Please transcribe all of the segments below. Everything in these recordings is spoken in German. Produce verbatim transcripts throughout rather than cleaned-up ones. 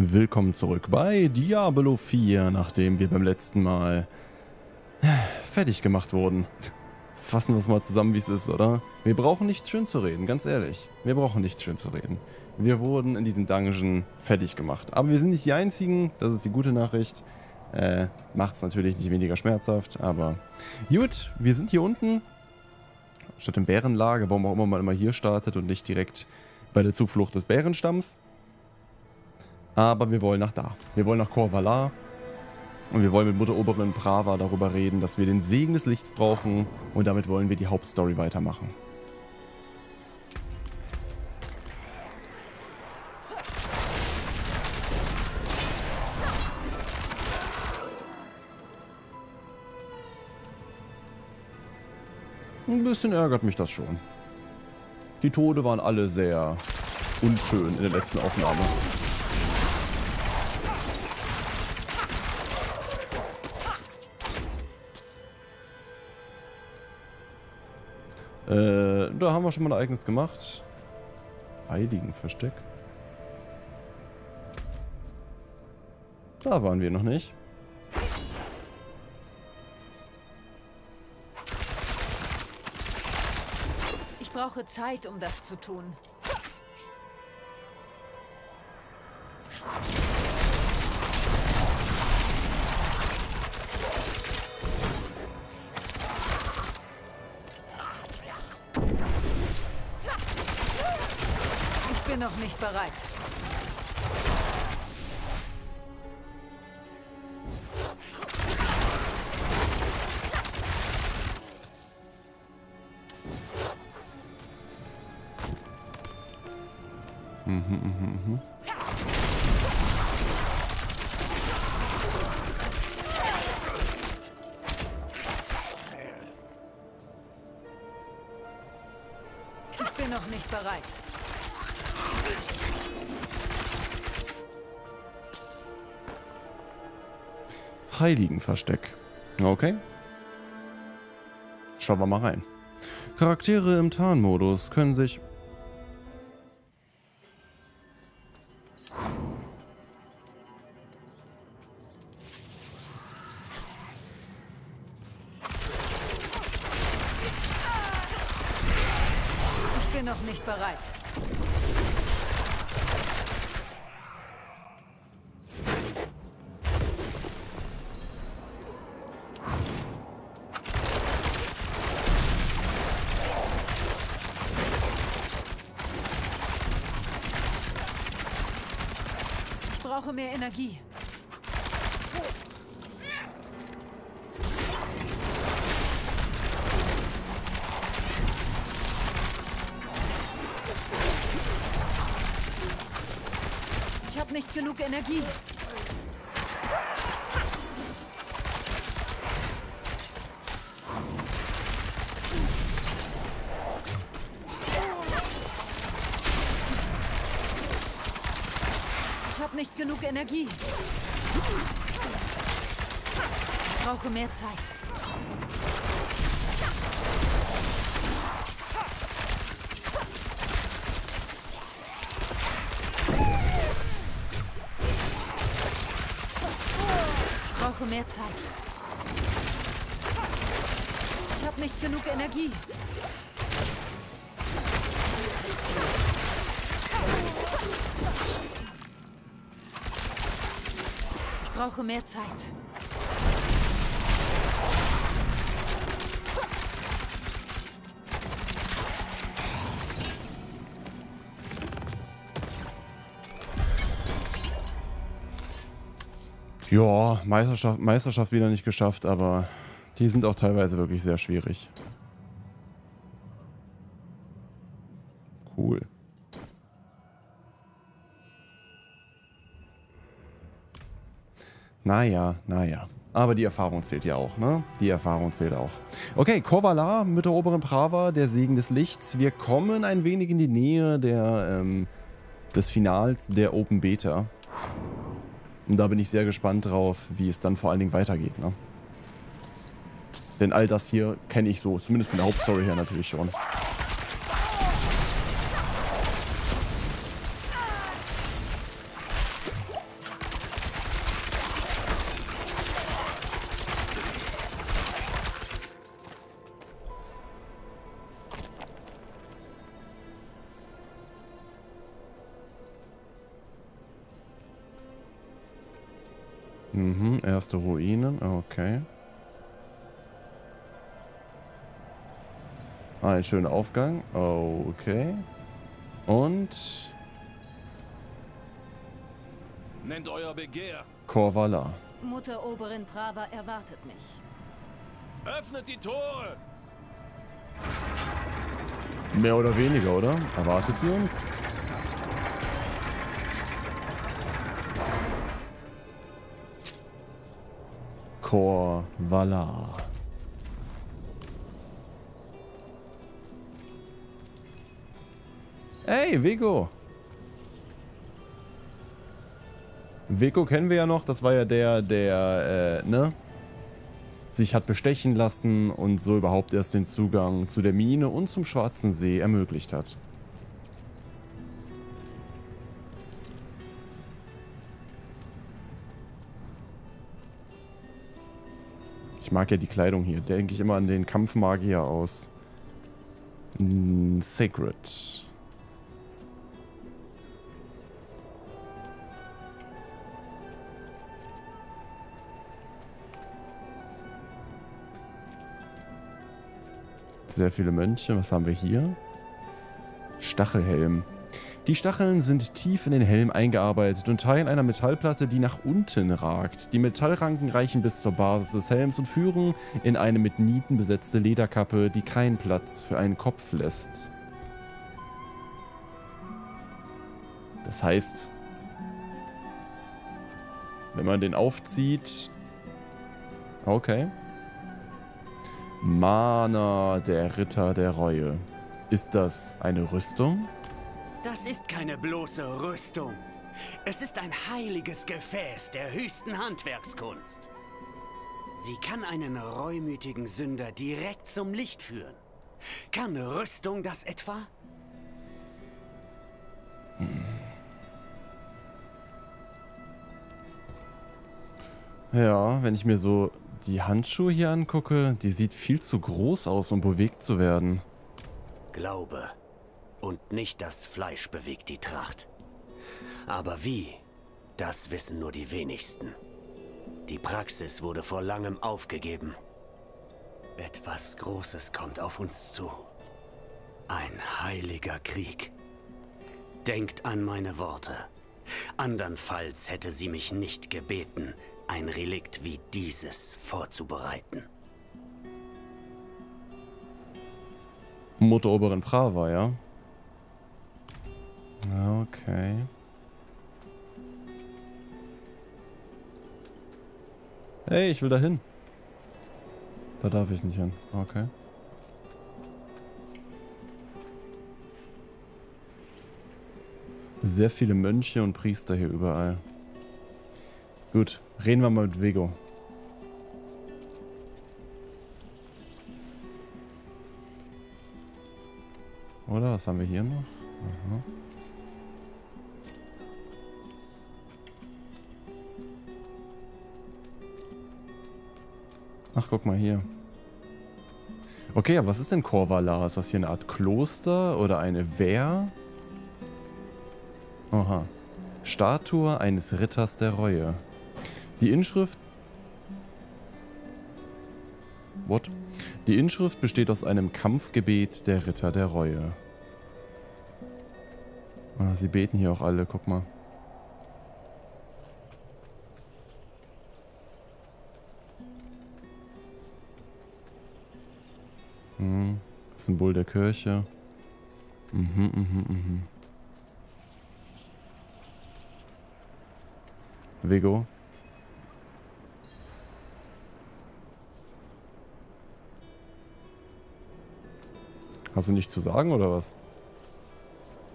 Willkommen zurück bei Diablo vier, nachdem wir beim letzten Mal fertig gemacht wurden. Fassen wir es mal zusammen, wie es ist, oder? Wir brauchen nichts schön zu reden, ganz ehrlich. Wir brauchen nichts schön zu reden. Wir wurden in diesem Dungeon fertig gemacht. Aber wir sind nicht die Einzigen, das ist die gute Nachricht. Äh, macht es natürlich nicht weniger schmerzhaft, aber... Gut, wir sind hier unten. Statt im Bärenlager, warum auch immer man immer hier startet und nicht direkt bei der Zuflucht des Bärenstamms. Aber wir wollen nach da. Wir wollen nach Korvala. Und wir wollen mit Mutter Oberin Prava darüber reden, dass wir den Segen des Lichts brauchen. Und damit wollen wir die Hauptstory weitermachen. Ein bisschen ärgert mich das schon. Die Tode waren alle sehr unschön in der letzten Aufnahme. Äh, da haben wir schon mal ein eigenes gemacht. Heiligenversteck. Da waren wir noch nicht. Ich brauche Zeit, um das zu tun. Noch nicht bereit. Mhm, mhm, mhm. Ich bin noch nicht bereit. Heiligenversteck. Okay. Schauen wir mal rein. Charaktere im Tarnmodus können sich... Ich bin noch nicht bereit. Mehr Energie. Ich habe nicht genug Energie. Nicht genug Energie. Ich brauche mehr Zeit. Ich brauche mehr Zeit. Ich habe nicht genug Energie. Ich brauche mehr Zeit. Ja, Meisterschaft, Meisterschaft wieder nicht geschafft, aber die sind auch teilweise wirklich sehr schwierig. Cool. Naja, naja. Aber die Erfahrung zählt ja auch, ne? Die Erfahrung zählt auch. Okay, Korvala mit der Oberen Prava, der Segen des Lichts. Wir kommen ein wenig in die Nähe der, ähm, des Finals der Open Beta. Und da bin ich sehr gespannt drauf, wie es dann vor allen Dingen weitergeht, ne? Denn all das hier kenne ich so, zumindest von der Hauptstory her natürlich schon. Mhm, erste Ruinen, okay. Ein schöner Aufgang, okay. Und... Nennt euer Begehr. Korvala. Mutter Oberin Prava erwartet mich. Öffnet die Tore! Mehr oder weniger, oder? Erwartet sie uns? Korvala. Hey, Vigo! Vigo kennen wir ja noch, das war ja der, der, äh, ne? sich hat bestechen lassen und so überhaupt erst den Zugang zu der Mine und zum Schwarzen See ermöglicht hat. Ich mag ja die Kleidung hier. Denke ich immer an den Kampfmagier aus Sacred. Sehr viele Mönche. Was haben wir hier? Stachelhelm. Die Stacheln sind tief in den Helm eingearbeitet und Teil einer Metallplatte, die nach unten ragt. Die Metallranken reichen bis zur Basis des Helms und führen in eine mit Nieten besetzte Lederkappe, die keinen Platz für einen Kopf lässt. Das heißt, wenn man den aufzieht... Okay. Mana, der Ritter der Reue. Ist das eine Rüstung? Das ist keine bloße Rüstung. Es ist ein heiliges Gefäß der höchsten Handwerkskunst. Sie kann einen reumütigen Sünder direkt zum Licht führen. Kann Rüstung das etwa? Hm. Ja, wenn ich mir so... die Handschuhe hier angucke, die sieht viel zu groß aus, um bewegt zu werden. Glaube und nicht das Fleisch bewegt die Tracht. Aber wie, das wissen nur die wenigsten. Die Praxis wurde vor langem aufgegeben. Etwas Großes kommt auf uns zu. Ein heiliger Krieg. Denkt an meine Worte. Andernfalls hätte sie mich nicht gebeten, ein Relikt wie dieses vorzubereiten. Mutter Oberin Prava, ja? Okay. Hey, ich will da hin. Da darf ich nicht hin. Okay. Sehr viele Mönche und Priester hier überall. Gut, reden wir mal mit Vigo. Oder was haben wir hier noch? Aha. Ach, guck mal hier. Okay, aber was ist denn Korvala? Ist das hier eine Art Kloster oder eine Wehr? Aha. Statue eines Ritters der Reue. Die Inschrift... What? Die Inschrift besteht aus einem Kampfgebet der Ritter der Reue. Ah, sie beten hier auch alle, guck mal. Hm, Symbol der Kirche. Mhm, mhm, mhm. Vigo. Hast du nichts zu sagen, oder was?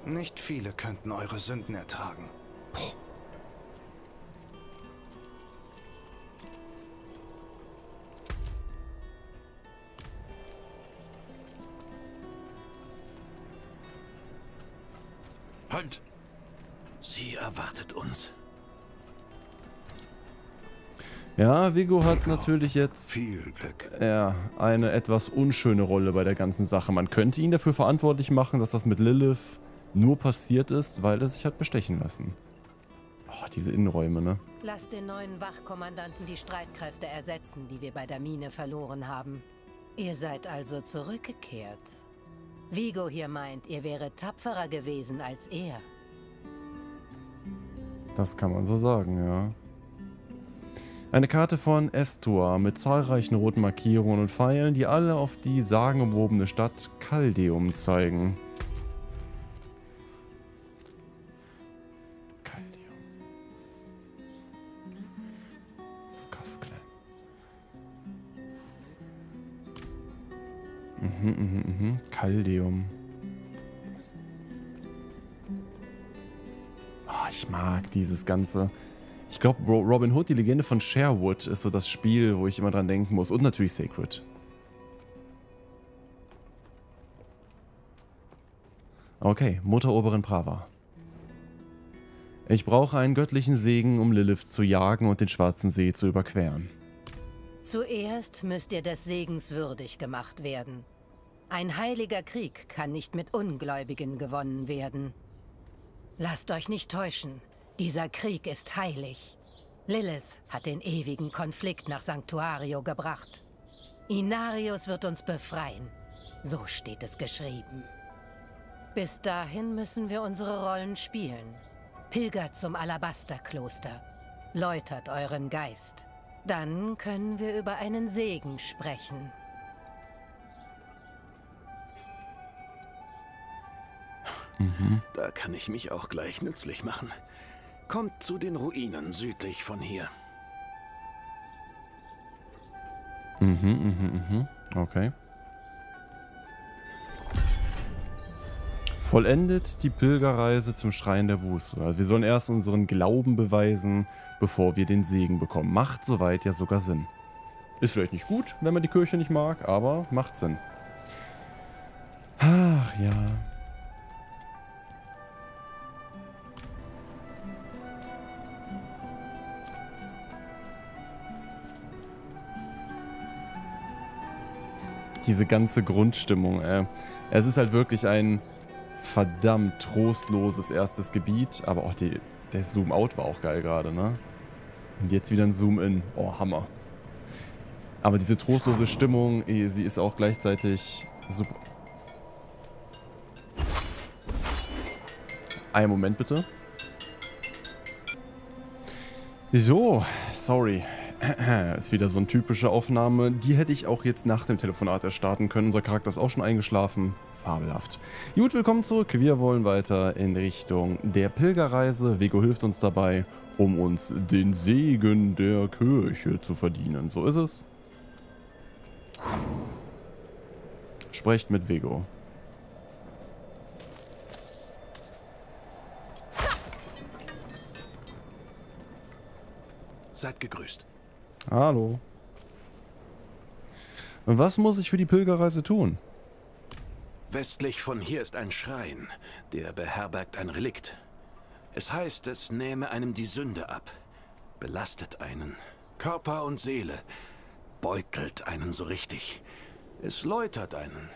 Nicht viele könnten eure Sünden ertragen. Puh. Halt! Sie erwartet uns. Ja, Vigo hat natürlich jetzt viel Glück. Ja, eine etwas unschöne Rolle bei der ganzen Sache. Man könnte ihn dafür verantwortlich machen, dass das mit Lilith nur passiert ist, weil er sich hat bestechen lassen. Boah, diese Innenräume, ne? Lass den neuen Wachkommandanten die Streitkräfte ersetzen, die wir bei der Mine verloren haben. Ihr seid also zurückgekehrt. Vigo hier meint, ihr wäret tapferer gewesen als er. Das kann man so sagen, ja. Eine Karte von Estua mit zahlreichen roten Markierungen und Pfeilen, die alle auf die sagenumwobene Stadt Caldeum zeigen. Caldeum. Scosglen. Mhm, mhm, mhm. Caldeum. Oh, ich mag dieses ganze... Ich glaube, Robin Hood, die Legende von Sherwood, ist so das Spiel, wo ich immer dran denken muss. Und natürlich Sacred. Okay, Mutter Oberin Prava. Ich brauche einen göttlichen Segen, um Lilith zu jagen und den Schwarzen See zu überqueren. Zuerst müsst ihr des Segens würdig gemacht werden. Ein heiliger Krieg kann nicht mit Ungläubigen gewonnen werden. Lasst euch nicht täuschen. Dieser Krieg ist heilig. Lilith hat den ewigen Konflikt nach Sanktuario gebracht. Inarius wird uns befreien. So steht es geschrieben. Bis dahin müssen wir unsere Rollen spielen. Pilgert zum Alabasterkloster. Läutert euren Geist. Dann können wir über einen Segen sprechen. Mhm. Da kann ich mich auch gleich nützlich machen. Kommt zu den Ruinen südlich von hier. Mhm, mhm, mhm. Okay. Vollendet die Pilgerreise zum Schrein der Buße. Also wir sollen erst unseren Glauben beweisen, bevor wir den Segen bekommen. Macht soweit ja sogar Sinn. Ist vielleicht nicht gut, wenn man die Kirche nicht mag, aber macht Sinn. Ach ja. Diese ganze Grundstimmung, äh. Es ist halt wirklich ein verdammt trostloses erstes Gebiet. Aber auch die, der Zoom-Out war auch geil gerade, ne? Und jetzt wieder ein Zoom-In. Oh, Hammer. Aber diese trostlose Stimmung, eh, sie ist auch gleichzeitig super. Einen Moment bitte. So, sorry. Ist wieder so eine typische Aufnahme. Die hätte ich auch jetzt nach dem Telefonat erstarten können. Unser Charakter ist auch schon eingeschlafen. Fabelhaft. Gut, willkommen zurück. Wir wollen weiter in Richtung der Pilgerreise. Vigo hilft uns dabei, um uns den Segen der Kirche zu verdienen. So ist es. Sprecht mit Vigo. Seid gegrüßt. Hallo. Und was muss ich für die Pilgerreise tun? Westlich von hier ist ein Schrein, der beherbergt ein Relikt. Es heißt, es nehme einem die Sünde ab, belastet einen, Körper und Seele, beutelt einen so richtig. Es läutert einen,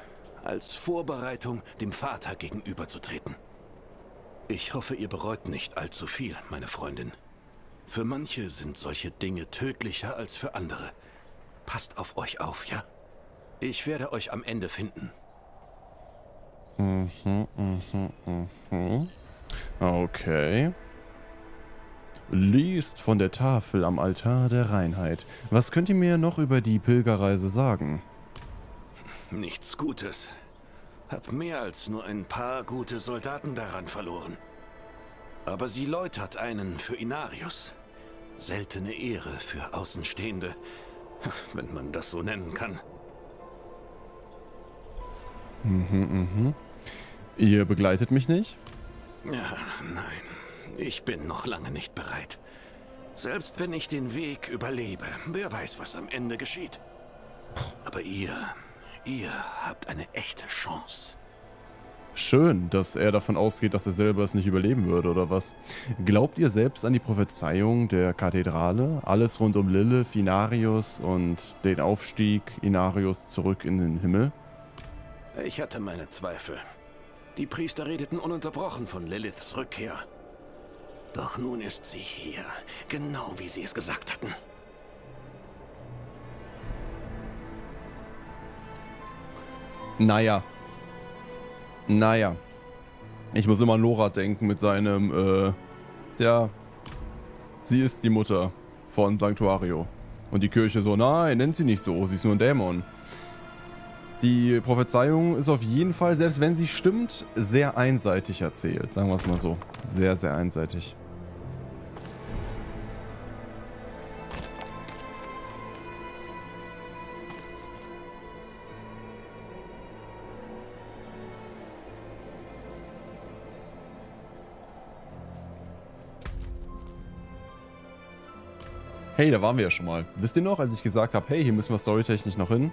als Vorbereitung, dem Vater gegenüberzutreten. Ich hoffe, ihr bereut nicht allzu viel, meine Freundin. Für manche sind solche Dinge tödlicher als für andere. Passt auf euch auf, ja? Ich werde euch am Ende finden. Mhm, mhm, mhm. Okay. Liest von der Tafel am Altar der Reinheit. Was könnt ihr mir noch über die Pilgerreise sagen? Nichts Gutes. Hab mehr als nur ein paar gute Soldaten daran verloren. Aber sie läutert einen für Inarius. Seltene Ehre für Außenstehende, wenn man das so nennen kann. Mhm, mhm. Ihr begleitet mich nicht? Ja, nein, ich bin noch lange nicht bereit. Selbst wenn ich den Weg überlebe, wer weiß, was am Ende geschieht. Aber ihr, ihr habt eine echte Chance. Schön, dass er davon ausgeht, dass er selber es nicht überleben würde, oder was? Glaubt ihr selbst an die Prophezeiung der Kathedrale? Alles rund um Lilith, Inarius und den Aufstieg Inarius zurück in den Himmel? Ich hatte meine Zweifel. Die Priester redeten ununterbrochen von Liliths Rückkehr. Doch nun ist sie hier, genau wie sie es gesagt hatten. Naja. Naja. Ich muss immer an Nora denken mit seinem, äh... ja, sie ist die Mutter von Sanktuario. Und die Kirche so, nein, nennt sie nicht so, sie ist nur ein Dämon. Die Prophezeiung ist auf jeden Fall, selbst wenn sie stimmt, sehr einseitig erzählt. Sagen wir es mal so. Sehr, sehr einseitig. Hey, da waren wir ja schon mal. Wisst ihr noch, als ich gesagt habe, hey, hier müssen wir storytechnisch noch hin?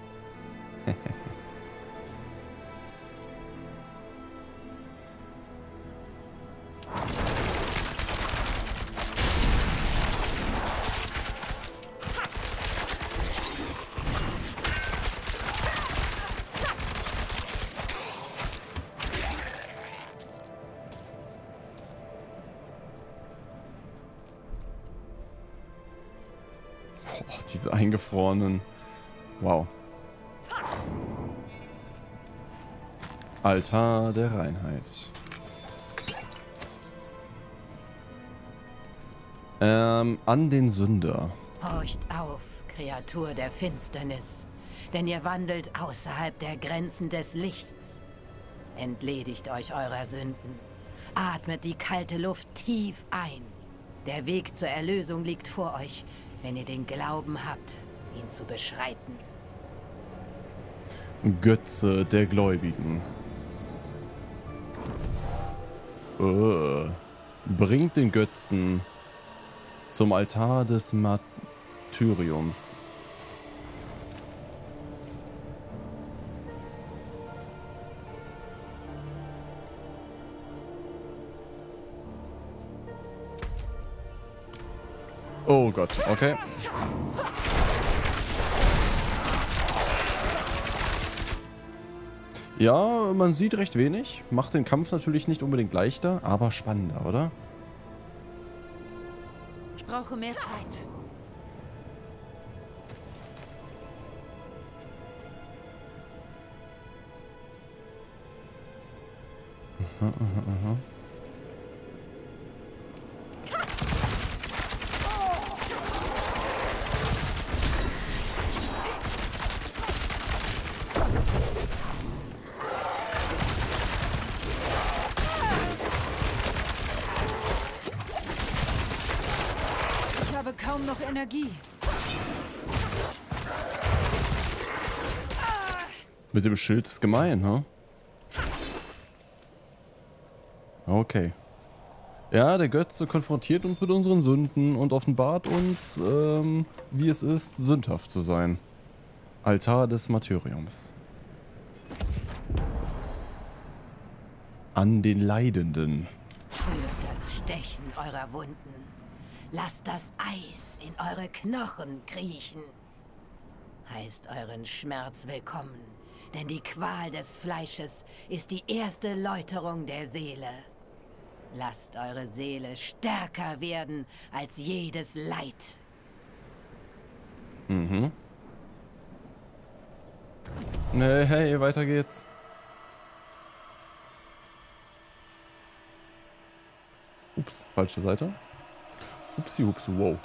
Eingefrorenen. Wow. Altar der Reinheit. Ähm, an den Sünder. Horcht auf, Kreatur der Finsternis, denn ihr wandelt außerhalb der Grenzen des Lichts. Entledigt euch eurer Sünden. Atmet die kalte Luft tief ein. Der Weg zur Erlösung liegt vor euch, wenn ihr den Glauben habt, ihn zu beschreiten. Götze der Gläubigen. Uh, bringt den Götzen zum Altar des Märtyriums. Oh Gott, okay. Ja, man sieht recht wenig. Macht den Kampf natürlich nicht unbedingt leichter, aber spannender, oder? Ich brauche mehr Zeit. Aha, aha, aha. Mit dem Schild ist gemein, ha? Huh? Okay. Ja, der Götze konfrontiert uns mit unseren Sünden und offenbart uns, ähm, wie es ist, sündhaft zu sein. Altar des Martyriums. An den Leidenden. Spürt das Stechen eurer Wunden. Lasst das Eis in eure Knochen kriechen. Heißt euren Schmerz willkommen, denn die Qual des Fleisches ist die erste Läuterung der Seele. Lasst eure Seele stärker werden als jedes Leid. Mhm. Nee, hey, weiter geht's. Ups, falsche Seite. Upsi, upsi, wow.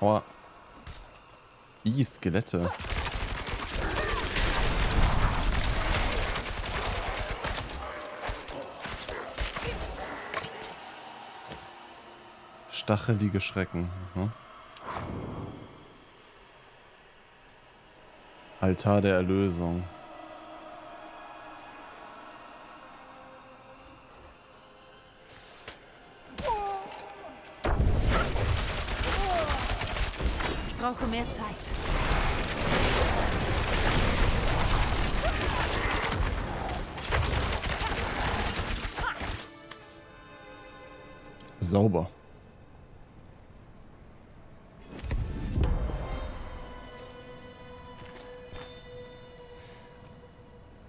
Aua. I, Skelette. Stachelige Schrecken. Mhm. Altar der Erlösung. Mehr Zeit. Sauber.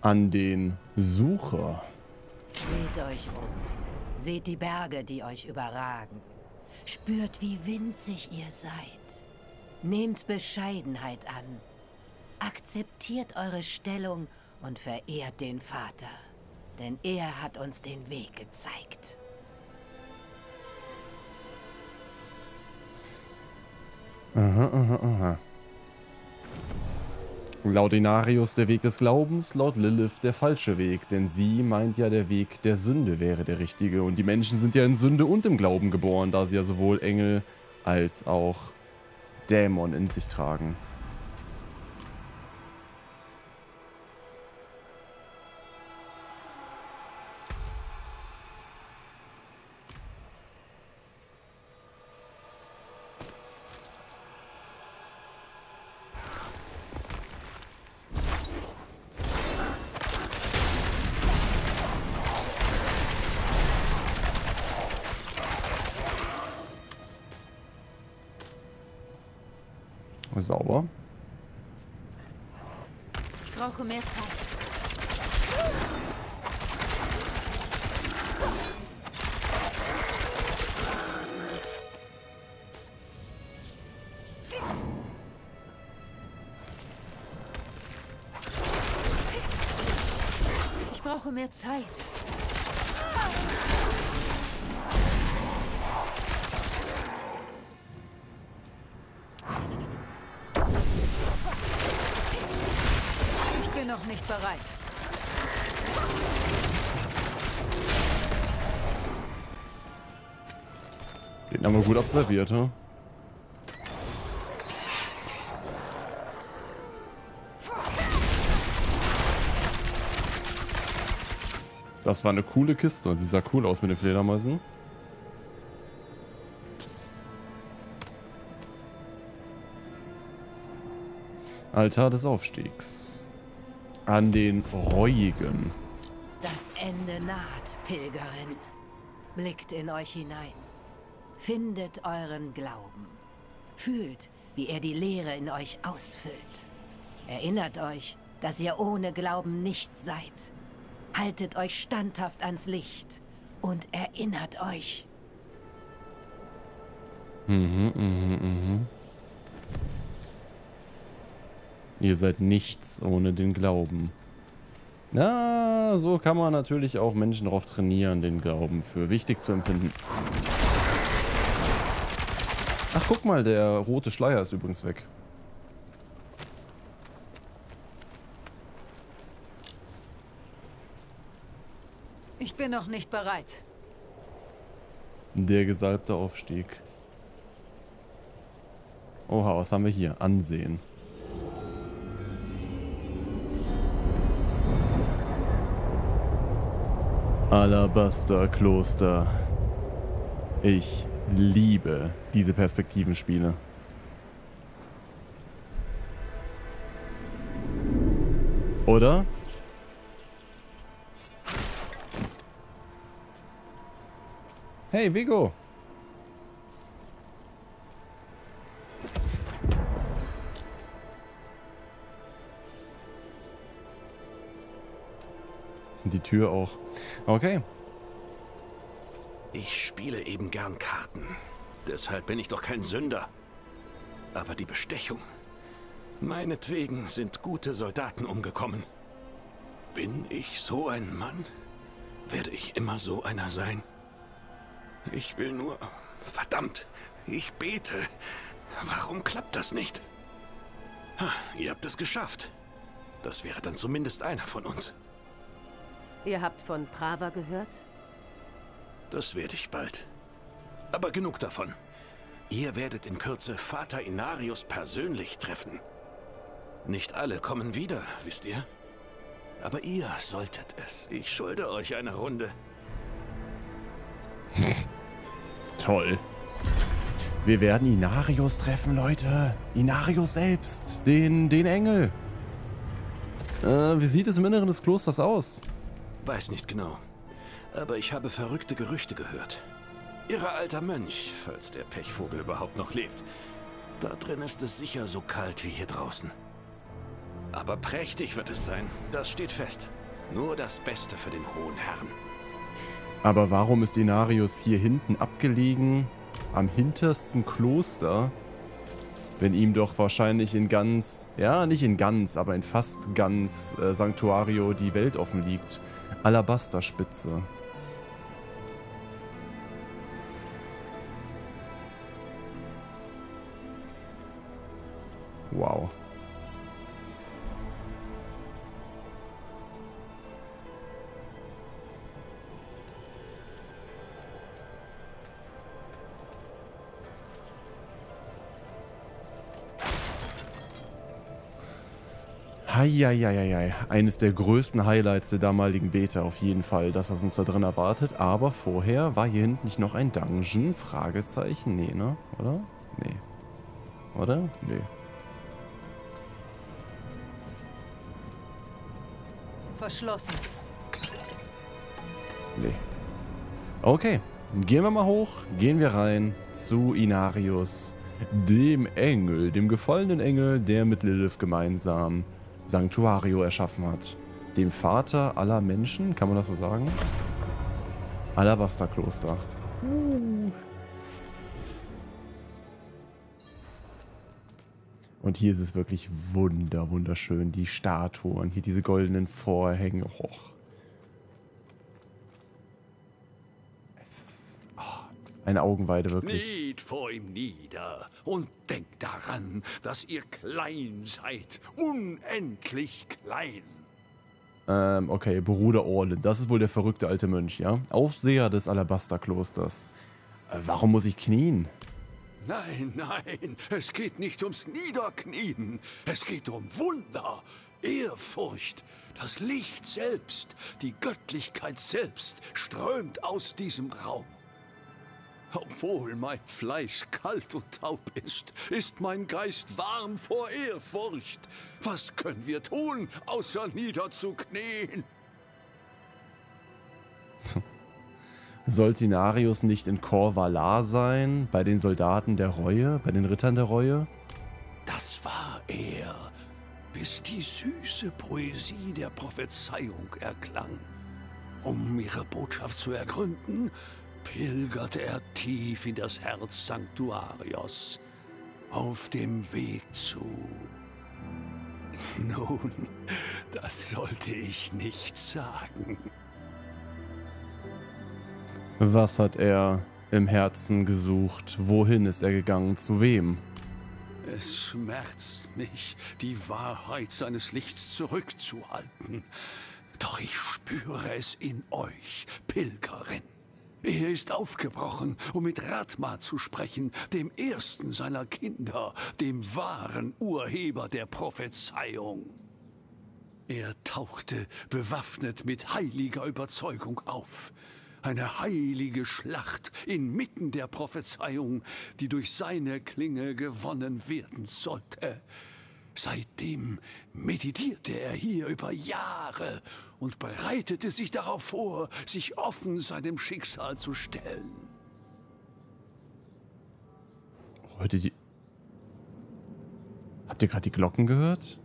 An den Sucher. Seht euch um. Seht die Berge, die euch überragen. Spürt, wie winzig ihr seid. Nehmt Bescheidenheit an. Akzeptiert eure Stellung und verehrt den Vater. Denn er hat uns den Weg gezeigt. Aha, aha, aha. Laut Inarius der Weg des Glaubens, laut Lilith der falsche Weg, denn sie meint ja, der Weg der Sünde wäre der richtige. Und die Menschen sind ja in Sünde und im Glauben geboren, da sie ja sowohl Engel als auch Dämon in sich tragen. Sauber. Ich brauche mehr Zeit. Ich brauche mehr Zeit. Nicht bereit. Den haben wir gut observiert, ne? Das war eine coole Kiste und die sah cool aus mit den Fledermäusen. Altar des Aufstiegs. An den Reuigen. Das Ende naht, Pilgerin. Blickt in euch hinein. Findet euren Glauben. Fühlt, wie er die Leere in euch ausfüllt. Erinnert euch, dass ihr ohne Glauben nicht seid. Haltet euch standhaft ans Licht und erinnert euch. Mhm, mhm, mhm. Ihr seid nichts ohne den Glauben. Na, so kann man natürlich auch Menschen darauf trainieren, den Glauben für wichtig zu empfinden. Ach, guck mal, der rote Schleier ist übrigens weg. Ich bin noch nicht bereit. Der gesalbte Aufstieg. Oha, was haben wir hier? Ansehen. Alabasterkloster. Ich liebe diese Perspektivenspiele. Oder? Hey, Vigo! Die Tür auch. Okay. Ich spiele eben gern Karten. Deshalb bin ich doch kein Sünder. Aber die Bestechung. Meinetwegen sind gute Soldaten umgekommen. Bin ich so ein Mann? Werde ich immer so einer sein? Ich will nur... Verdammt! Ich bete! Warum klappt das nicht? Ha, ihr habt es geschafft. Das wäre dann zumindest einer von uns. Ihr habt von Prava gehört? Das werde ich bald. Aber genug davon. Ihr werdet in Kürze Vater Inarius persönlich treffen. Nicht alle kommen wieder, wisst ihr? Aber ihr solltet es. Ich schulde euch eine Runde. Toll. Wir werden Inarius treffen, Leute. Inarius selbst. Den, den Engel. Äh, wie sieht es im Inneren des Klosters aus? Weiß nicht genau, aber ich habe verrückte Gerüchte gehört. Ihr alter Mönch, falls der Pechvogel überhaupt noch lebt. Da drin ist es sicher so kalt wie hier draußen. Aber prächtig wird es sein, das steht fest. Nur das Beste für den hohen Herrn. Aber warum ist Inarius hier hinten abgelegen, am hintersten Kloster, wenn ihm doch wahrscheinlich in ganz, ja nicht in ganz, aber in fast ganz äh, Sanktuario die Welt offen liegt? Alabasterspitze. Wow. Eieieiei. Eines der größten Highlights der damaligen Beta auf jeden Fall. Das, was uns da drin erwartet. Aber vorher war hier hinten nicht noch ein Dungeon? Fragezeichen? Nee, ne? Oder? Nee. Oder? Nee. Verschlossen. Nee. Okay. Gehen wir mal hoch. Gehen wir rein zu Inarius. Dem Engel, dem gefallenen Engel, der mit Lilith gemeinsam Sanktuario erschaffen hat. Dem Vater aller Menschen, kann man das so sagen? Alabasterkloster. Und hier ist es wirklich wunder, wunderschön. Die Statuen, hier diese goldenen Vorhänge. Hoch. Es ist eine Augenweide, wirklich. Kniet vor ihm nieder und denkt daran, dass ihr klein seid. Unendlich klein. Ähm, okay, Bruder Orlin. Das ist wohl der verrückte alte Mönch, ja? Aufseher des Alabasterklosters. Äh, warum muss ich knien? Nein, nein, es geht nicht ums Niederknien. Es geht um Wunder, Ehrfurcht. Das Licht selbst, die Göttlichkeit selbst strömt aus diesem Raum. Obwohl mein Fleisch kalt und taub ist, ist mein Geist warm vor Ehrfurcht. Was können wir tun, außer niederzuknien? Sollte Inarius nicht in Korvala sein, bei den Soldaten der Reue, bei den Rittern der Reue? Das war er, bis die süße Poesie der Prophezeiung erklang. Um ihre Botschaft zu ergründen, pilgerte er tief in das Herz Sanktuarios, auf dem Weg zu... Nun, das sollte ich nicht sagen. Was hat er im Herzen gesucht? Wohin ist er gegangen? Zu wem? Es schmerzt mich, die Wahrheit seines Lichts zurückzuhalten. Doch ich spüre es in euch, Pilgerin. Er ist aufgebrochen, um mit Rathma zu sprechen, dem ersten seiner Kinder, dem wahren Urheber der Prophezeiung. Er tauchte, bewaffnet mit heiliger Überzeugung auf. Eine heilige Schlacht inmitten der Prophezeiung, die durch seine Klinge gewonnen werden sollte. Seitdem meditierte er hier über Jahre und bereitete sich darauf vor, sich offen seinem Schicksal zu stellen. Heute die... Habt ihr gerade die Glocken gehört?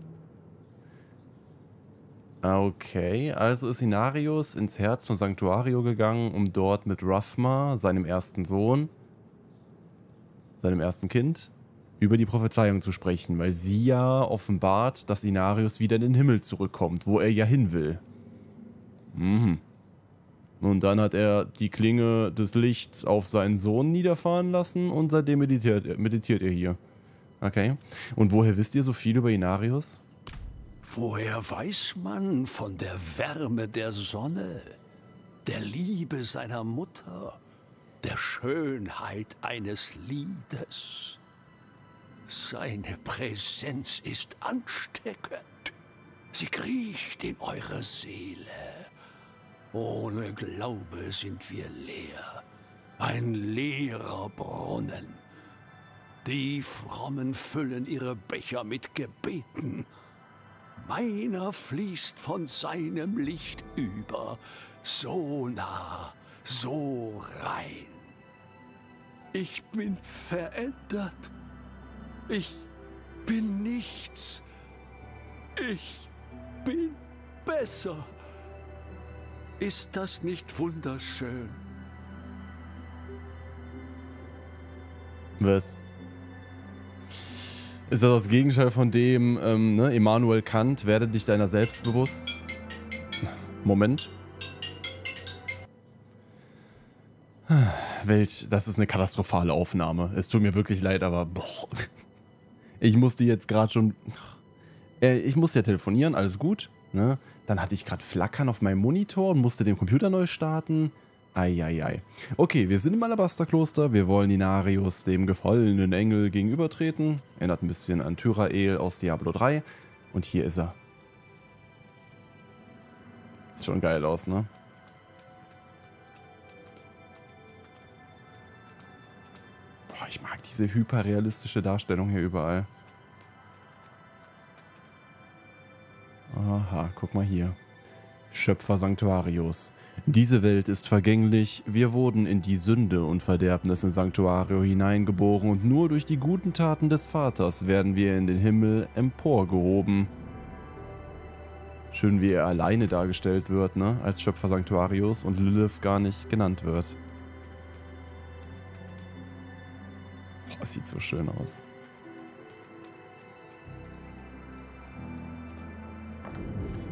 Okay, also ist Inarius ins Herz von Sanktuario gegangen, um dort mit Rathma, seinem ersten Sohn, seinem ersten Kind, über die Prophezeiung zu sprechen, weil sie ja offenbart, dass Inarius wieder in den Himmel zurückkommt, wo er ja hin will. Mhm. Und dann hat er die Klinge des Lichts auf seinen Sohn niederfahren lassen und seitdem meditiert, meditiert er hier. Okay. Und woher wisst ihr so viel über Inarius? Woher weiß man von der Wärme der Sonne, der Liebe seiner Mutter, der Schönheit eines Liedes? Seine Präsenz ist ansteckend. Sie kriecht in eure Seele. Ohne Glaube sind wir leer. Ein leerer Brunnen. Die Frommen füllen ihre Becher mit Gebeten. Meiner fließt von seinem Licht über. So nah, so rein. Ich bin verändert. Ich bin nichts. Ich bin besser. Ist das nicht wunderschön? Was? Ist das das Gegenteil von dem, ähm, ne? Immanuel Kant, werde dich deiner selbst bewusst. Moment. Welch, das ist eine katastrophale Aufnahme. Es tut mir wirklich leid, aber boah. Ich musste jetzt gerade schon... Äh, ich musste ja telefonieren, alles gut. Ne? Dann hatte ich gerade Flackern auf meinem Monitor und musste den Computer neu starten. Eieiei. Okay, wir sind im Alabasterkloster. Wir wollen Inarius, dem gefallenen Engel, gegenübertreten. Erinnert ein bisschen an Tyrael aus Diablo drei. Und hier ist er. Sieht schon geil aus, ne? Boah, ich mag diese hyperrealistische Darstellung hier überall. Aha, guck mal hier. Schöpfer Sanktuarios. Diese Welt ist vergänglich, wir wurden in die Sünde und Verderbnis in Sanktuario hineingeboren und nur durch die guten Taten des Vaters werden wir in den Himmel emporgehoben. Schön, wie er alleine dargestellt wird, ne? Als Schöpfer Sanktuarios und Lilith gar nicht genannt wird. Boah, das sieht so schön aus.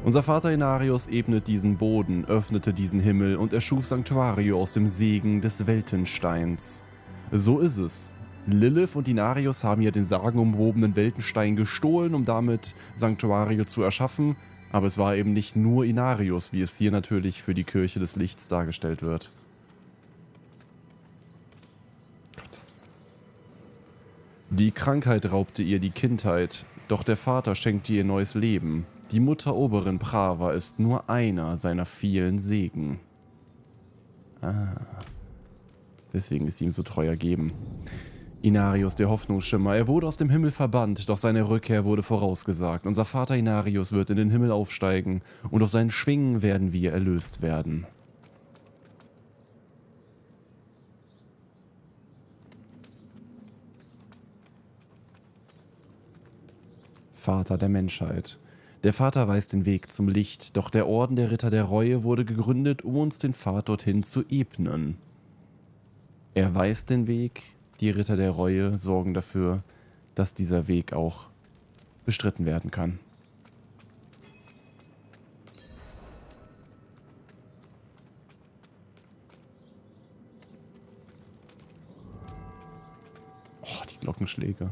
Unser Vater Inarius ebnet diesen Boden, öffnete diesen Himmel und erschuf Sanktuario aus dem Segen des Weltensteins. So ist es. Lilith und Inarius haben ja den sagenumwobenen Weltenstein gestohlen, um damit Sanktuario zu erschaffen, aber es war eben nicht nur Inarius, wie es hier natürlich für die Kirche des Lichts dargestellt wird. Die Krankheit raubte ihr die Kindheit, doch der Vater schenkte ihr neues Leben. Die Mutter Oberin Prava ist nur einer seiner vielen Segen. Ah. Deswegen ist sie ihm so treu ergeben. Inarius, der Hoffnungsschimmer, er wurde aus dem Himmel verbannt, doch seine Rückkehr wurde vorausgesagt. Unser Vater Inarius wird in den Himmel aufsteigen und auf seinen Schwingen werden wir erlöst werden. Vater der Menschheit. Der Vater weist den Weg zum Licht, doch der Orden der Ritter der Reue wurde gegründet, um uns den Pfad dorthin zu ebnen. Er weist den Weg, die Ritter der Reue sorgen dafür, dass dieser Weg auch bestritten werden kann. Oh, die Glockenschläge.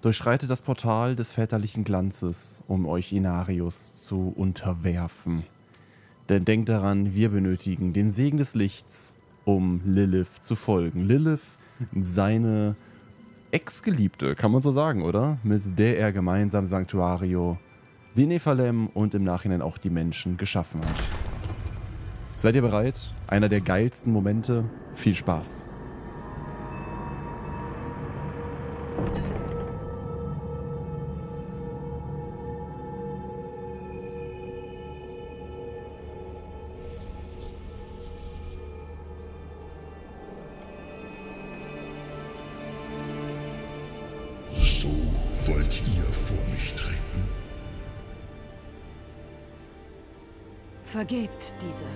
Durchschreitet das Portal des väterlichen Glanzes, um euch Inarius zu unterwerfen. Denn denkt daran, wir benötigen den Segen des Lichts, um Lilith zu folgen. Lilith, seine Ex-Geliebte, kann man so sagen, oder? Mit der er gemeinsam Sanktuario, die Nephalem und im Nachhinein auch die Menschen geschaffen hat. Seid ihr bereit? Einer der geilsten Momente. Viel Spaß! Wollt ihr vor mich treten? Vergebt diese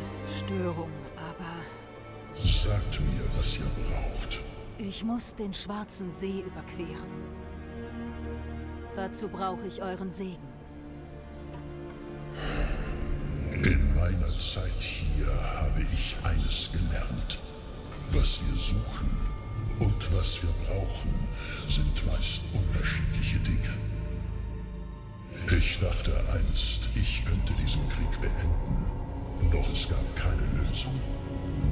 Störung, aber... Sagt mir, was ihr braucht. Ich muss den Schwarzen See überqueren. Dazu brauche ich euren Segen. In meiner Zeit hier habe ich eines gelernt. Was wir suchen... Und was wir brauchen, sind meist unterschiedliche Dinge. Ich dachte einst, ich könnte diesen Krieg beenden, doch es gab keine Lösung,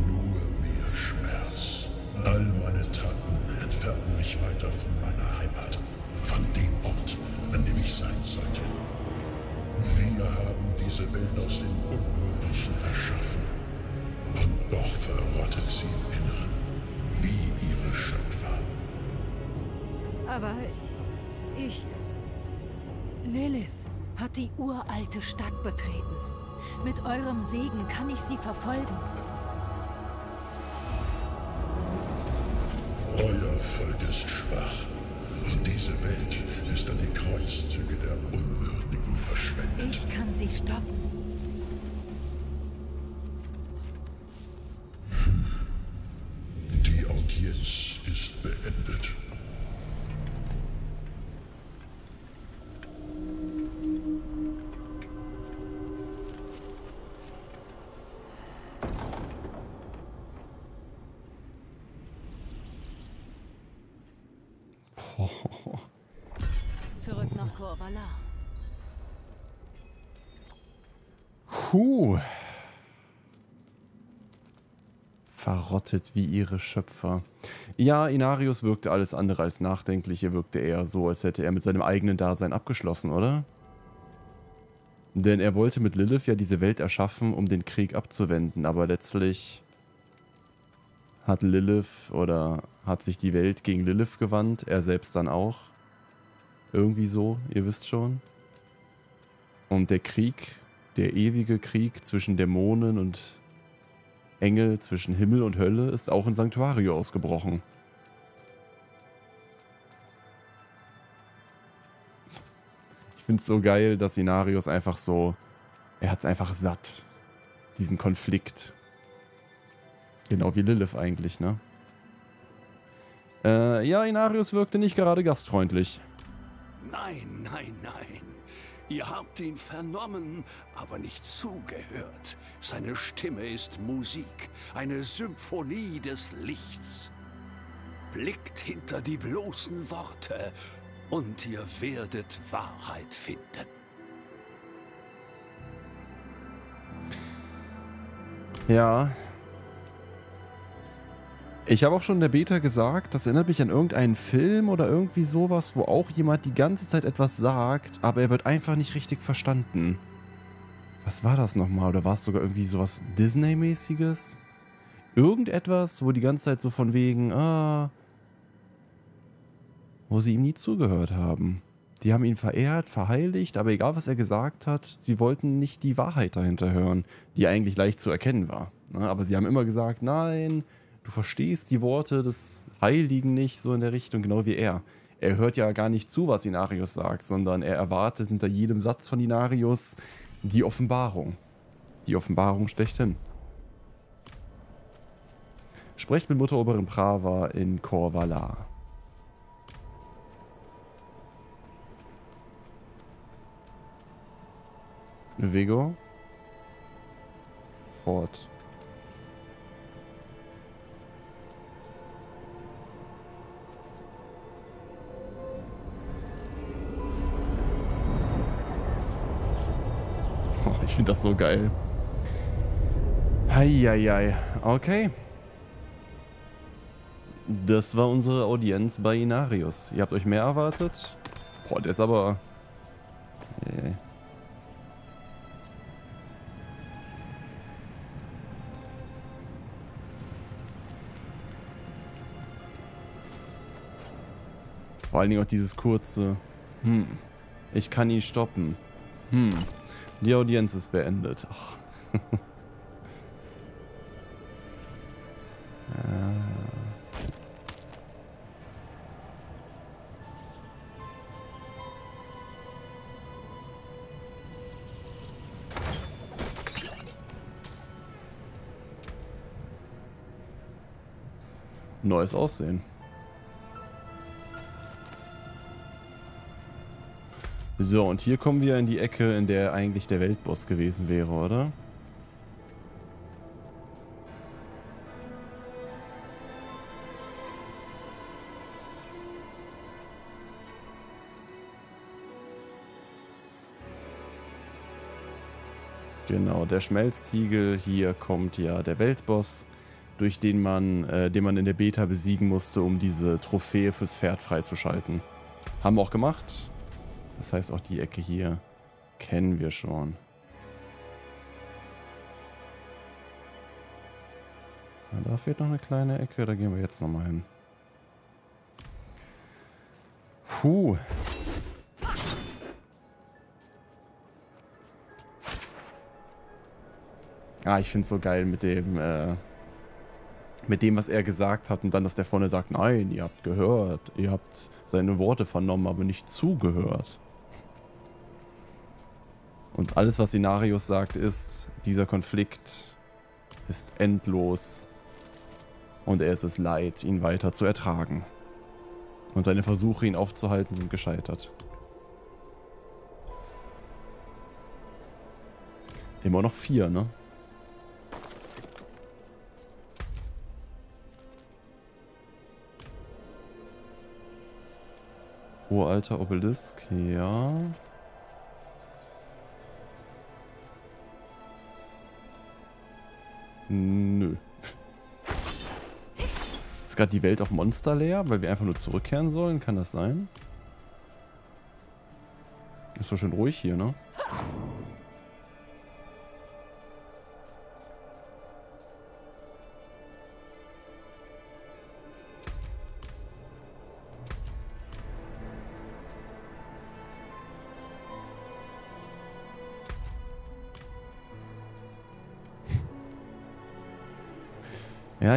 nur mehr Schmerz. All meine Taten entfernten mich weiter von meiner Heimat, von dem Ort, an dem ich sein sollte. Wir haben diese Welt aus dem Unmöglichen erschaffen, und doch verrottet sie im Inneren. Wie ihre Schöpfer. Aber ich... Lilith hat die uralte Stadt betreten. Mit eurem Segen kann ich sie verfolgen. Euer Volk ist schwach. Und diese Welt ist an die Kreuzzüge der Unwürdigen verschwendet. Ich kann sie stoppen. Die Audienz ist beendet. Zurück nach Korvala. Huh. Verrottet wie ihre Schöpfer. Ja, Inarius wirkte alles andere als nachdenklich. Er wirkte eher so, als hätte er mit seinem eigenen Dasein abgeschlossen, oder? Denn er wollte mit Lilith ja diese Welt erschaffen, um den Krieg abzuwenden. Aber letztlich hat Lilith oder hat sich die Welt gegen Lilith gewandt. Er selbst dann auch. Irgendwie so, ihr wisst schon. Und der Krieg, der ewige Krieg zwischen Dämonen und Engel, zwischen Himmel und Hölle, ist auch in Sanktuario ausgebrochen. Ich finde es so geil, dass Inarius einfach so, er hat es einfach satt, diesen Konflikt. Genau wie Lilith eigentlich, ne? Äh, ja, Inarius wirkte nicht gerade gastfreundlich. Nein, nein, nein. Ihr habt ihn vernommen, aber nicht zugehört. Seine Stimme ist Musik, eine Symphonie des Lichts. Blickt hinter die bloßen Worte und ihr werdet Wahrheit finden. Ja. Ich habe auch schon in der Beta gesagt, das erinnert mich an irgendeinen Film oder irgendwie sowas, wo auch jemand die ganze Zeit etwas sagt, aber er wird einfach nicht richtig verstanden. Was war das nochmal? Oder war es sogar irgendwie sowas Disney-mäßiges? Irgendetwas, wo die ganze Zeit so von wegen, ah, wo sie ihm nie zugehört haben. Die haben ihn verehrt, verheiligt, aber egal was er gesagt hat, sie wollten nicht die Wahrheit dahinter hören, die eigentlich leicht zu erkennen war. Aber sie haben immer gesagt, nein, du verstehst die Worte des Heiligen nicht so in der Richtung, genau wie er. Er hört ja gar nicht zu, was Inarius sagt, sondern er erwartet hinter jedem Satz von Inarius die Offenbarung. Die Offenbarung schlechthin. Sprecht mit Mutter Oberin Prava in Korvala. Vigo. Fort. Ich finde das so geil. Heieiei. Okay. Das war unsere Audienz bei Inarius. Ihr habt euch mehr erwartet? Boah, der ist aber... Hey. Vor allen Dingen auch dieses kurze... Hm. Ich kann ihn stoppen. Hm. Die Audienz ist beendet. Oh. Neues Aussehen. So, und hier kommen wir in die Ecke, in der eigentlich der Weltboss gewesen wäre, oder? Genau, der Schmelztiegel, hier kommt ja der Weltboss, durch den man, äh, den man in der Beta besiegen musste, um diese Trophäe fürs Pferd freizuschalten. Haben wir auch gemacht. Das heißt, auch die Ecke hier kennen wir schon. Na, da fehlt noch eine kleine Ecke, da gehen wir jetzt nochmal hin. Puh. Ah, ich finde es so geil mit dem, äh, mit dem, was er gesagt hat und dann, dass der vorne sagt, nein, ihr habt gehört, ihr habt seine Worte vernommen, aber nicht zugehört. Und alles, was Inarius sagt, ist, dieser Konflikt ist endlos. Und er ist es leid, ihn weiter zu ertragen. Und seine Versuche, ihn aufzuhalten, sind gescheitert. Immer noch vier, ne? Uralter Obelisk, ja. Nö. Ist gerade die Welt auf Monster leer, weil wir einfach nur zurückkehren sollen? Kann das sein? Ist doch schön ruhig hier, ne? Ja,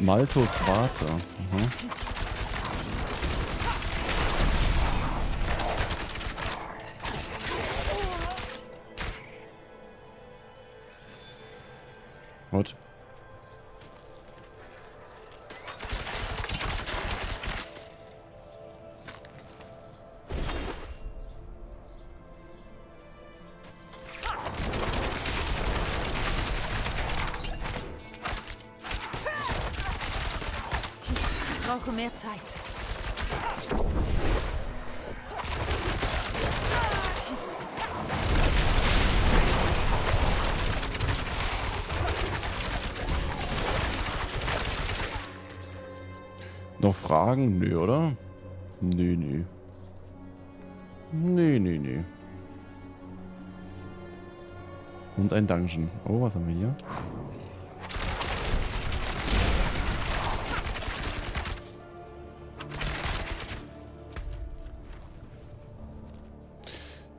Malthus Warte. Mhm. What? Fragen? Nö, oder? Nö, nö. Nö, nö, nö. Und ein Dungeon. Oh, was haben wir hier?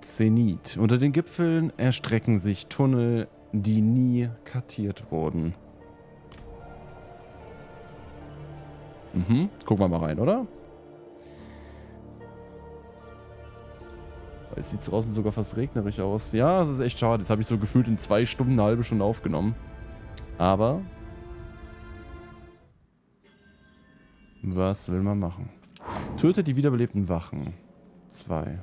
Zenit. Unter den Gipfeln erstrecken sich Tunnel, die nie kartiert wurden. Mhm. Gucken wir mal rein, oder? Es sieht draußen sogar fast regnerisch aus. Ja, es ist echt schade. Jetzt habe ich so gefühlt in zwei Stunden eine halbe Stunde aufgenommen. Aber was will man machen? Tötet die wiederbelebten Wachen. Zwei.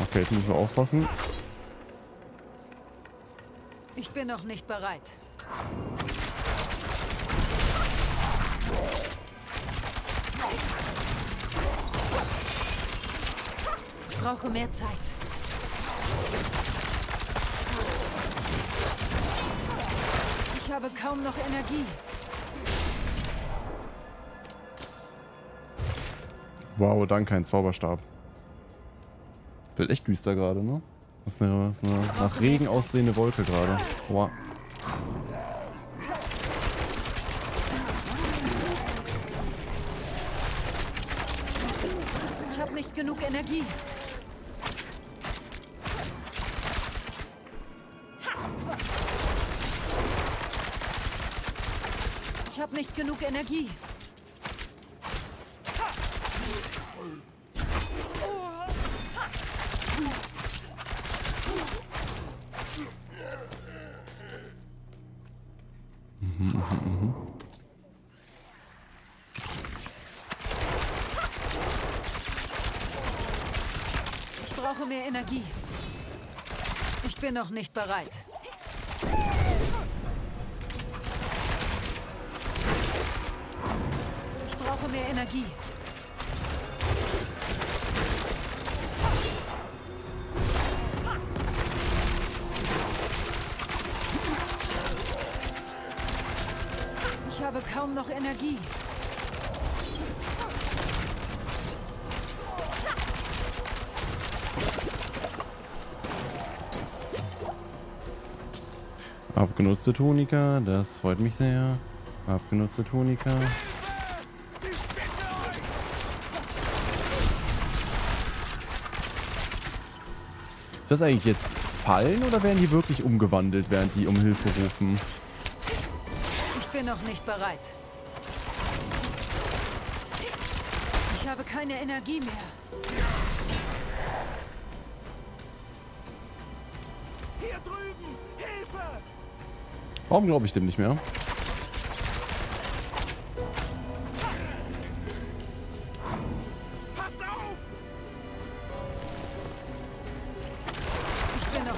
Okay, jetzt müssen wir aufpassen. Ich bin noch nicht bereit. Ich brauche mehr Zeit. Ich habe kaum noch Energie. Wow, danke, ein Zauberstab. Wird echt düster gerade, ne? Das ist eine, das ist eine nach Regen aussehende Wolke gerade. Wow. nicht genug Energie. Ich habe nicht genug Energie. Ich brauche mehr Energie. Ich bin noch nicht bereit. Ich brauche mehr Energie. Ich habe kaum noch Energie. Abgenutzte Tonika, das freut mich sehr. Abgenutzte Tonika. Ist das eigentlich jetzt Fallen oder werden die wirklich umgewandelt, während die um Hilfe rufen? Ich bin noch nicht bereit. Ich habe keine Energie mehr. Hier drüben! Hilfe! Warum glaube ich dem nicht mehr? Passt auf! Ich bin noch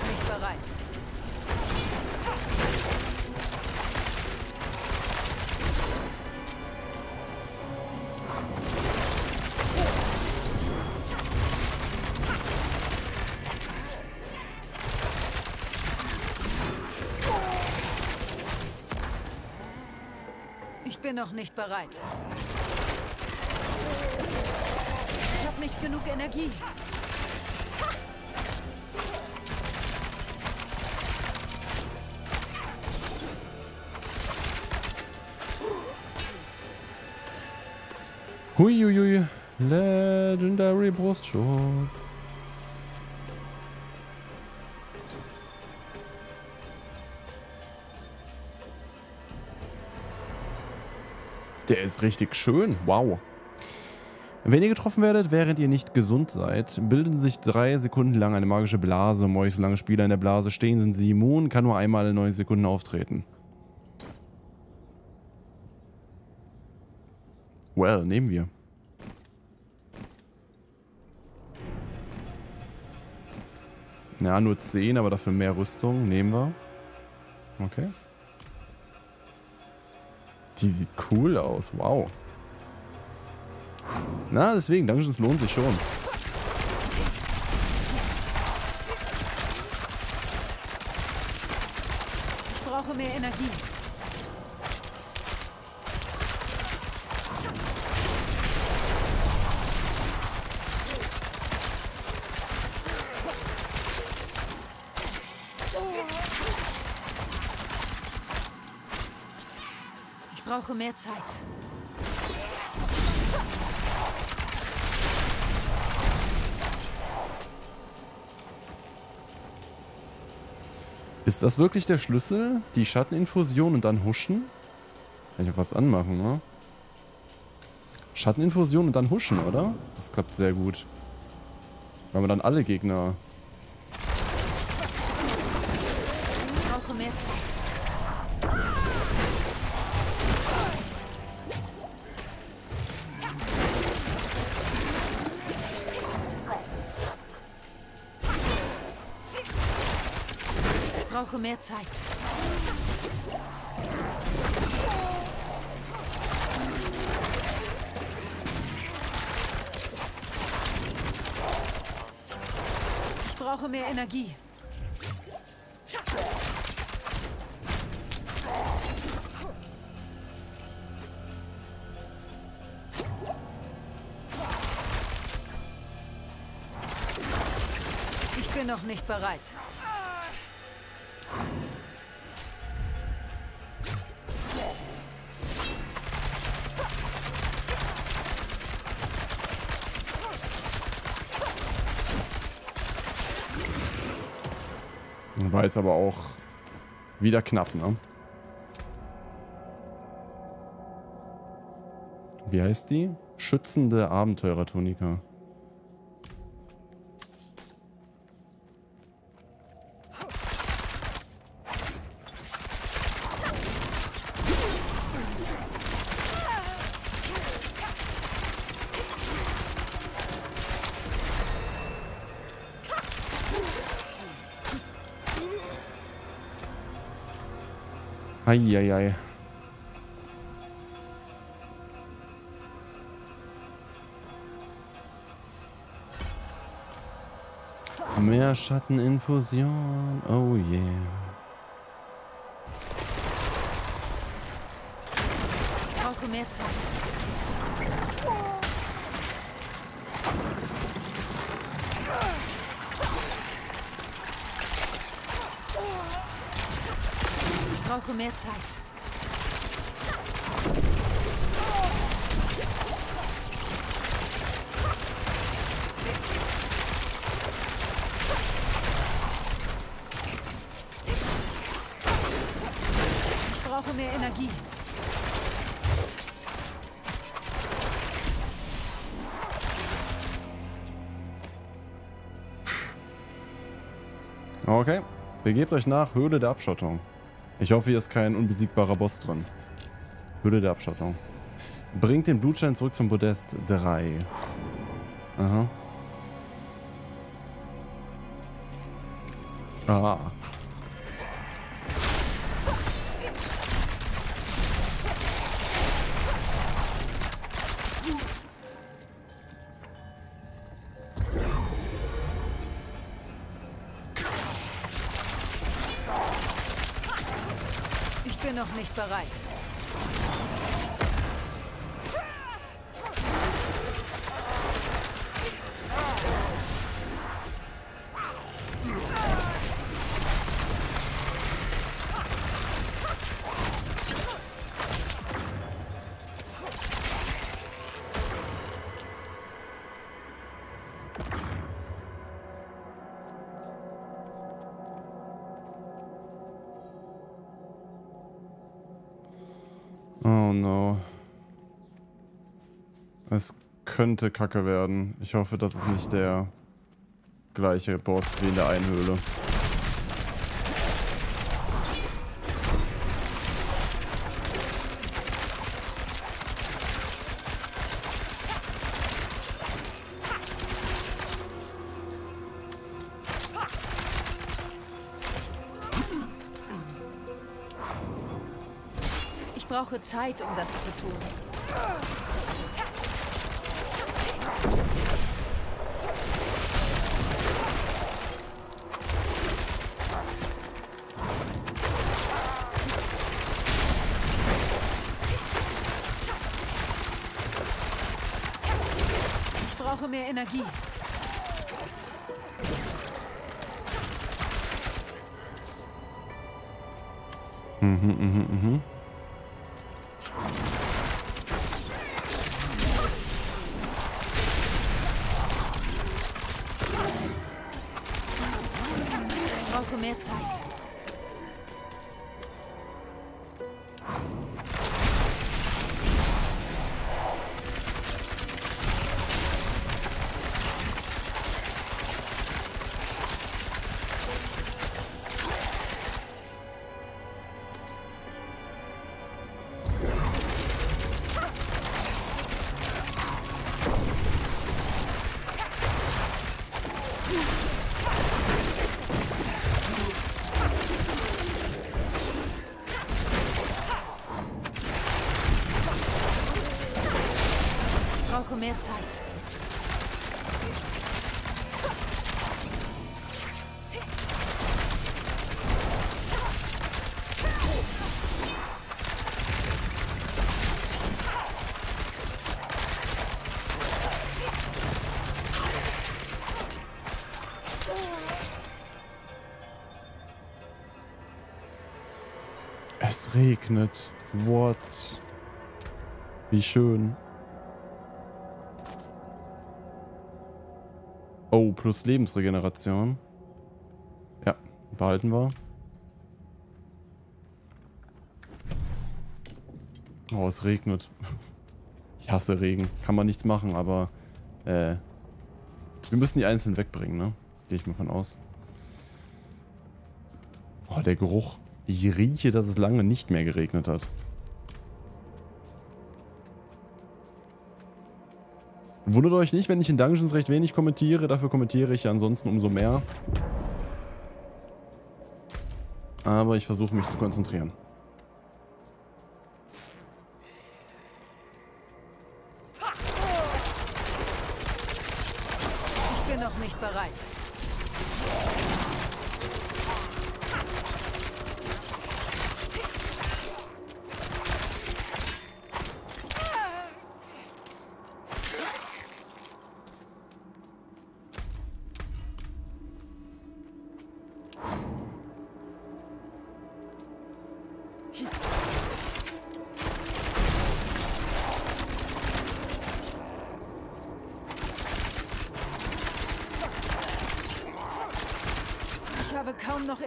nicht bereit. Ich bin noch nicht bereit. Ich habe nicht genug Energie. Huiuiui. Legendary Brustschwert. Der ist richtig schön. Wow. Wenn ihr getroffen werdet, während ihr nicht gesund seid, bilden sich drei Sekunden lang eine magische Blase. Um euch, solange Spieler in der Blase stehen, sind sie immun, kann nur einmal in neun Sekunden auftreten. Well, nehmen wir. Ja, nur zehn, aber dafür mehr Rüstung. Nehmen wir. Okay. Die sieht cool aus, wow. Na, deswegen, Dungeons lohnt sich schon. Ich brauche mehr Energie. Ich brauche mehr Zeit. Ist das wirklich der Schlüssel? Die Schatteninfusion und dann huschen? Kann ich auch was anmachen, ne? Schatteninfusion und dann huschen, oder? Das klappt sehr gut. Weil man dann alle Gegner... Ich brauche mehr Zeit. Mehr Zeit. Ich brauche mehr Energie. Ich bin noch nicht bereit. War jetzt aber auch wieder knapp, ne? Wie heißt die? Schützende Abenteurer-Tunika. Eieiei. Mehr Schatteninfusion. Oh yeah. Ich brauche mehr Zeit. Ich brauche mehr Zeit. Okay, begebt euch nach Höhle der Abschottung. Ich hoffe, hier ist kein unbesiegbarer Boss drin. Höhle der Abschottung. Bringt den Blutstein zurück zum Podest drei. Aha. Ah. Bereit. Könnte kacke werden. Ich hoffe, das ist nicht der gleiche Boss wie in der einen Höhle. Ich brauche Zeit, um das zu tun. Energie. Mhm, mhm, mhm. Ich brauche mehr Zeit. Mehr Zeit. Es regnet. What? Wie schön. Oh, plus Lebensregeneration. Ja, behalten war. Oh, es regnet. Ich hasse Regen. Kann man nichts machen, aber äh, wir müssen die einzeln wegbringen, ne? Gehe ich mal von aus. Oh, der Geruch. Ich rieche, dass es lange nicht mehr geregnet hat. Wundert euch nicht, wenn ich in Dungeons recht wenig kommentiere. Dafür kommentiere ich ja ansonsten umso mehr. Aber ich versuche mich zu konzentrieren. Ich bin noch nicht bereit.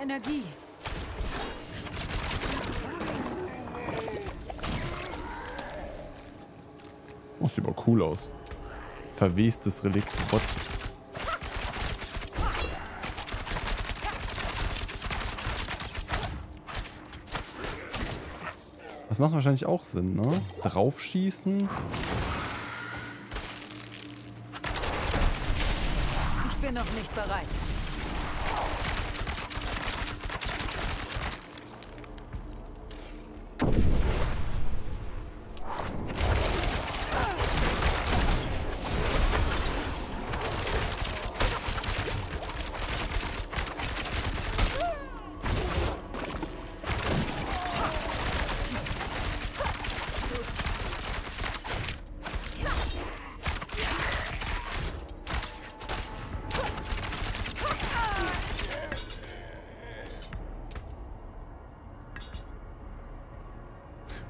Energie. Oh, sieht aber cool aus. Verwestes Relikt Rott. Das macht wahrscheinlich auch Sinn, ne? Draufschießen. Ich bin noch nicht bereit.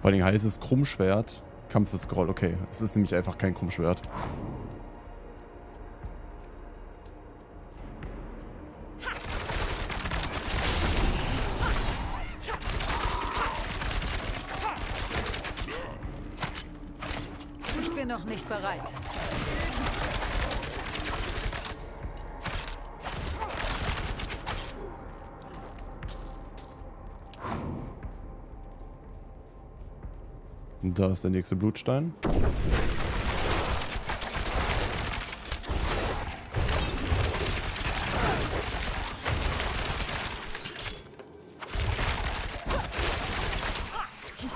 Vor allem heißt es Krummschwert, Kampfesgroll. Okay, es ist nämlich einfach kein Krummschwert. Ich bin noch nicht bereit. Da ist der nächste Blutstein. Ich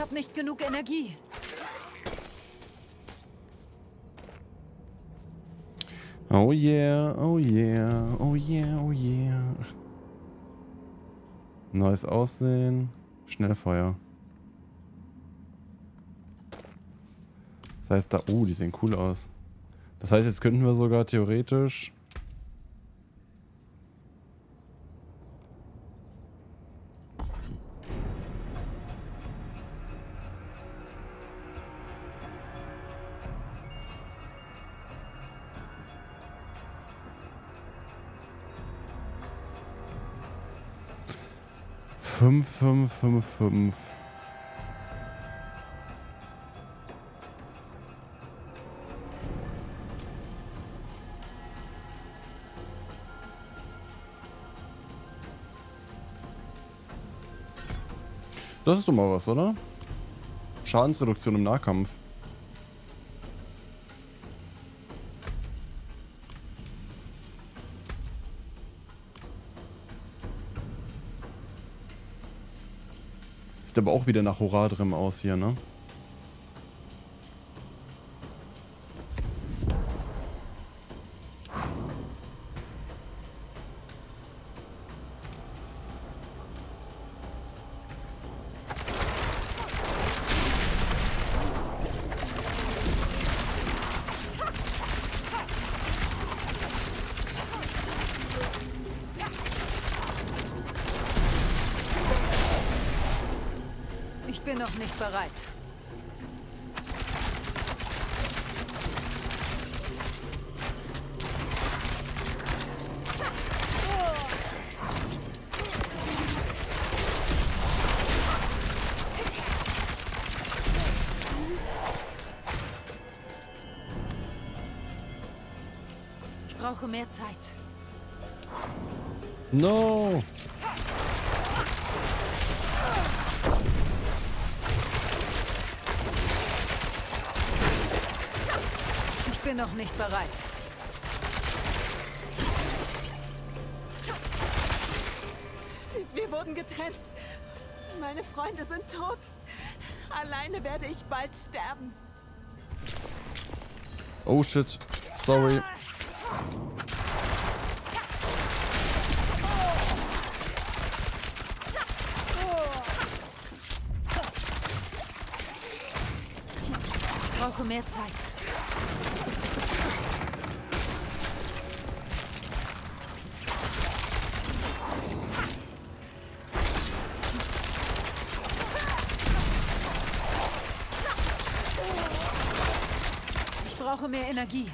habe nicht genug Energie. Oh yeah, oh yeah, oh yeah, oh yeah. Neues Aussehen. Schnellfeuer. Das heißt da... Oh, die sehen cool aus. Das heißt, jetzt könnten wir sogar theoretisch... fünf, fünf, fünf, fünf. Das ist doch mal was, oder? Schadensreduktion im Nahkampf. Aber auch wieder nach Horadrim aus hier, ne? Dafür noch nicht bereit. Ich brauche mehr Zeit. No! Ich bin noch nicht bereit. Wir wurden getrennt. Meine Freunde sind tot. Alleine werde ich bald sterben. Oh shit. Sorry. Ich brauche mehr Zeit. Mehr Energie.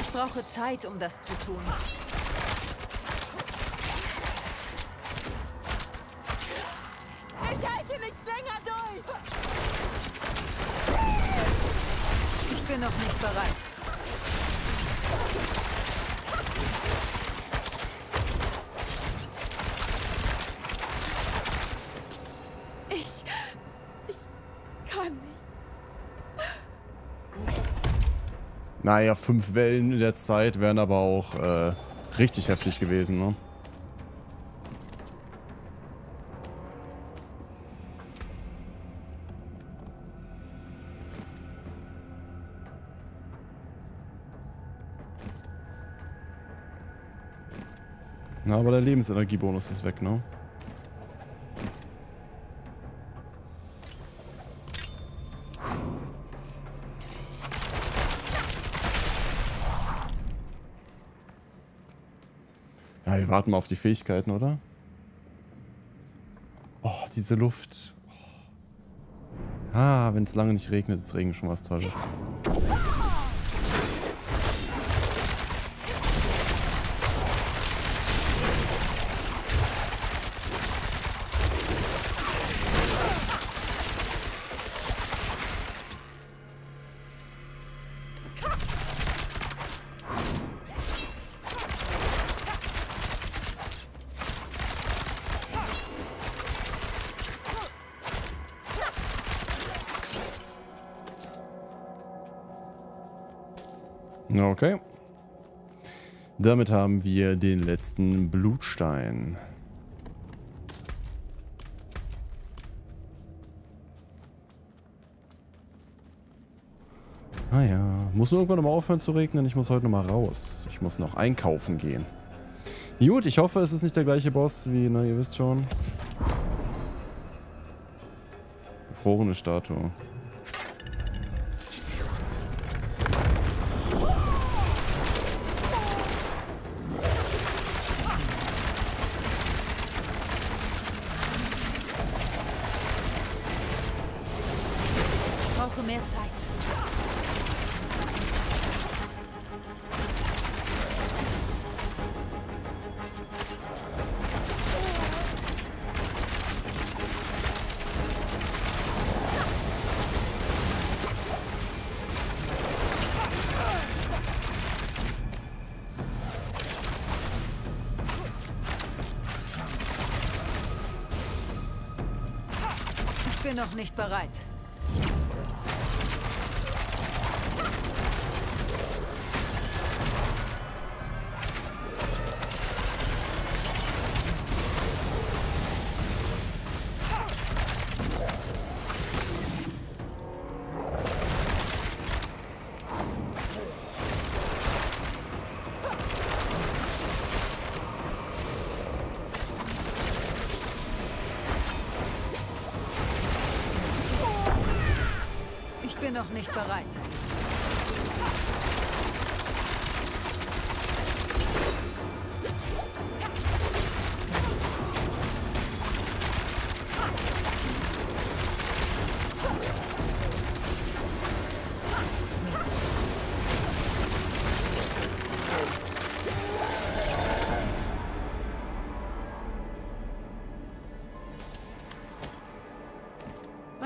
Ich brauche Zeit, um das zu tun. Ich halte nicht länger durch. Ich bin noch nicht bereit. Naja, fünf Wellen in der Zeit wären aber auch äh, richtig heftig gewesen, ne? Na, aber der Lebensenergiebonus ist weg, ne? Wir warten mal auf die Fähigkeiten, oder? Oh, diese Luft. Ah, wenn es lange nicht regnet, ist Regen schon was Tolles. Okay. Damit haben wir den letzten Blutstein. Ah ja. Muss irgendwann nochmal aufhören zu regnen. Ich muss heute nochmal raus. Ich muss noch einkaufen gehen. Gut, ich hoffe, es ist nicht der gleiche Boss wie, na, ihr wisst schon. Gefrorene Statue. Noch nicht bereit. Noch nicht bereit.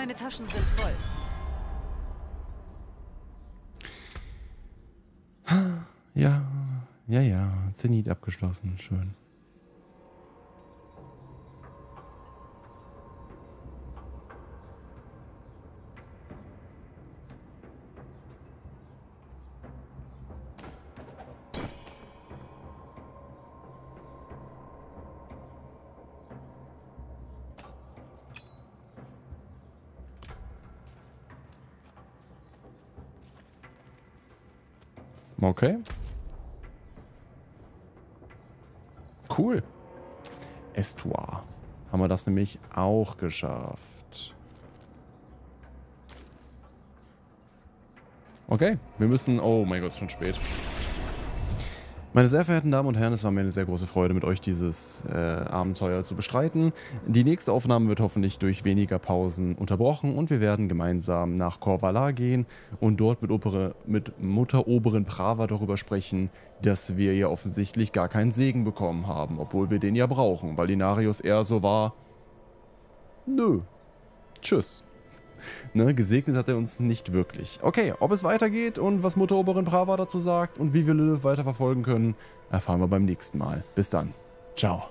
Meine Taschen sind voll. Ja, ja, ja. Zenit abgeschlossen. Schön. Okay. Cool. Estua. Haben wir das nämlich auch geschafft. Okay. Wir müssen... Oh mein Gott, schon spät. Meine sehr verehrten Damen und Herren, es war mir eine sehr große Freude, mit euch dieses äh, Abenteuer zu bestreiten. Die nächste Aufnahme wird hoffentlich durch weniger Pausen unterbrochen und wir werden gemeinsam nach Korvala gehen und dort mit, Opere, mit Mutter Oberin Prava darüber sprechen, dass wir ja offensichtlich gar keinen Segen bekommen haben, obwohl wir den ja brauchen, weil Inarius eher so war, nö, tschüss. Ne, gesegnet hat er uns nicht wirklich. Okay, ob es weitergeht und was Mutter Oberin Prava dazu sagt und wie wir Lilith weiterverfolgen können, erfahren wir beim nächsten Mal. Bis dann. Ciao.